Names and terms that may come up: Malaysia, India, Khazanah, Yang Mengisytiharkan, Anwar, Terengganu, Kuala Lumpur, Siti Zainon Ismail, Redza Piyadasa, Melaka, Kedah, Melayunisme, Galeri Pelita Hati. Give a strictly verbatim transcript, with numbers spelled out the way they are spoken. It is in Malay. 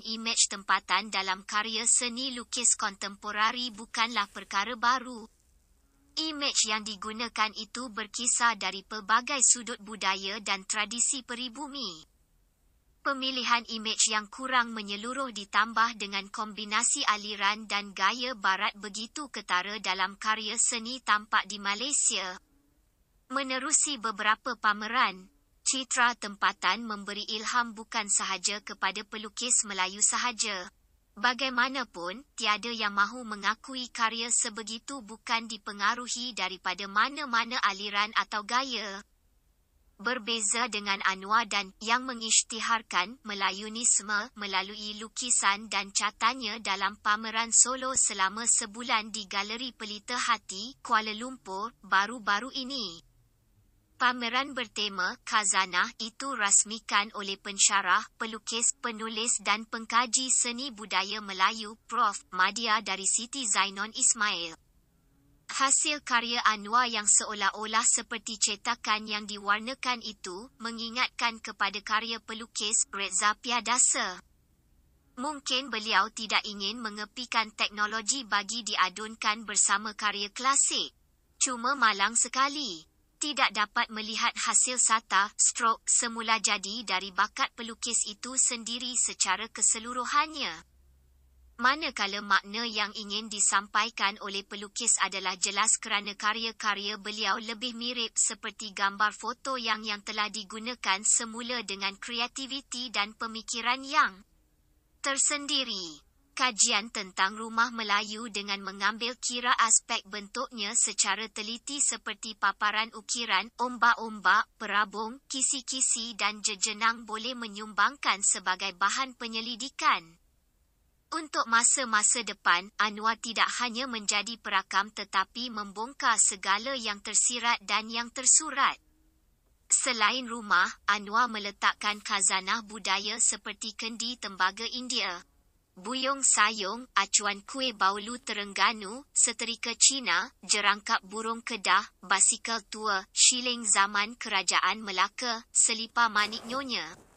dan imej tempatan dalam karya seni lukis kontemporari bukanlah perkara baru. Imej yang digunakan itu berkisar dari pelbagai sudut budaya dan tradisi peribumi. Pemilihan imej yang kurang menyeluruh ditambah dengan kombinasi aliran dan gaya barat begitu ketara dalam karya seni tampak di Malaysia. Menerusi beberapa pameran, citra tempatan memberi ilham bukan sahaja kepada pelukis Melayu sahaja. Bagaimanapun, tiada yang mahu mengakui karya sebegitu bukan dipengaruhi daripada mana-mana aliran atau gaya. Berbeza dengan Anwar Dan yang mengisytiharkan Melayunisme melalui lukisan dan catanya dalam pameran solo selama sebulan di Galeri Pelita Hati, Kuala Lumpur, baru-baru ini. Pameran bertema Khazanah itu rasmikan oleh pensyarah, pelukis, penulis dan pengkaji seni budaya Melayu Profesor Madya Doktor Siti Zainon Ismail. Hasil karya Anwar yang seolah-olah seperti cetakan yang diwarnakan itu mengingatkan kepada karya pelukis Redza Piyadasa. Mungkin beliau tidak ingin mengepikan teknologi bagi diadunkan bersama karya klasik. Cuma malang sekali, tidak dapat melihat hasil sata, strok, semula jadi dari bakat pelukis itu sendiri secara keseluruhannya. Manakala makna yang ingin disampaikan oleh pelukis adalah jelas kerana karya-karya beliau lebih mirip seperti gambar foto yang yang telah digunakan semula dengan kreativiti dan pemikiran yang tersendiri. Kajian tentang rumah Melayu dengan mengambil kira aspek bentuknya secara teliti seperti paparan ukiran, ombak-ombak, perabung, kisi-kisi dan jejenang boleh menyumbangkan sebagai bahan penyelidikan. Untuk masa-masa depan, Anwar tidak hanya menjadi perakam tetapi membongkar segala yang tersirat dan yang tersurat. Selain rumah, Anwar meletakkan khazanah budaya seperti kendi tembaga India, buyung sayung, acuan kuih baulu Terengganu, seterika Cina, jerangkap burung Kedah, basikal tua, shilling zaman kerajaan Melaka, selipar manik nyonya.